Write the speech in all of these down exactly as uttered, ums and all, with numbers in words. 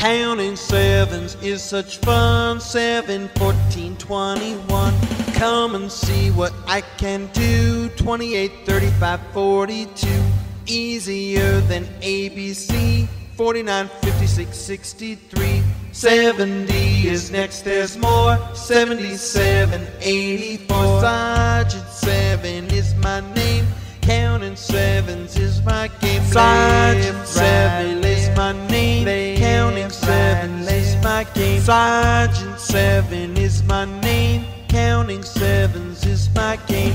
Counting sevens is such fun. Seven, fourteen, twenty-one. Come and see what I can do. Twenty-eight, thirty-five, forty-two. Easier than A B C. Forty-nine, fifty-six, sixty-three. Seventy is next, there's more. Seventy-seven, eighty-four. Sergeant Seven is my name. Counting sevens is my game. Sergeant Seven is my name. Counting sevens is my game. Sergeant Seven is my name. Counting sevens is my game.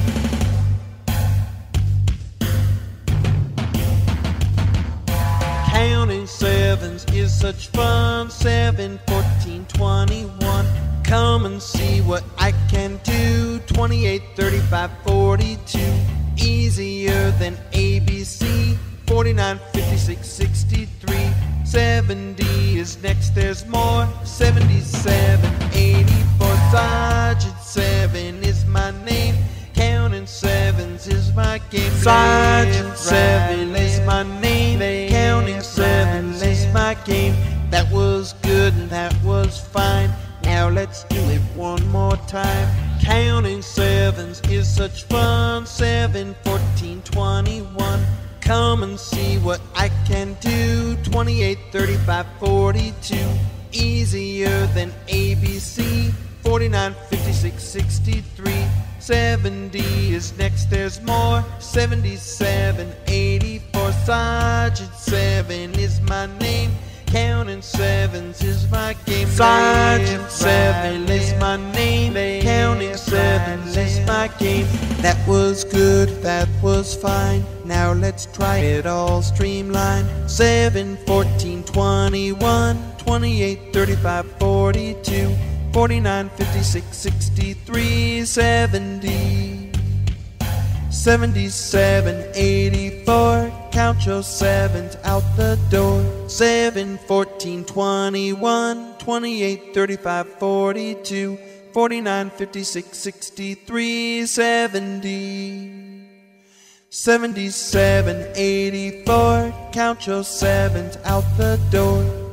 Counting sevens is such fun. Seven, fourteen, twenty-one. Come and see what I can do. Twenty-eight, thirty-five, forty-two. Easier than A B C. Forty-nine, fifty-six, sixty-three. Seventy is next, there's more. Seventy-seven, eighty-four. Sergeant Seven is my name. Counting sevens is my game. Sergeant Seven is my name. Counting sevens is my game. That was good and that was fine. Now let's do it one more time. Counting sevens is such fun. Seven, fourteen, twenty-one. Come and see what I can do. Twenty-eight, thirty-five, forty-two. Easier than A B C. Forty-nine, fifty-six, sixty-three. Seventy is next, there's more. Seventy-seven, eighty-four. Sergeant Seven is my name. Counting sevens is my game. Sergeant Seven is my name. Counting sevens is my game. That was good, that was fine. Now let's try it all streamlined. Seven, fourteen, twenty-one. Twenty-eight, thirty-five, forty-two. Forty-nine, fifty-six, sixty-three. Seventy. Seventy-seven, eighty-four. Count your sevens out the door. Seven, fourteen, twenty-one. Twenty-eight, thirty-five, forty-two. Forty-nine, fifty-six, sixty-three. Seventy. Seventy-seven, eighty-four. Count your sevens out the door.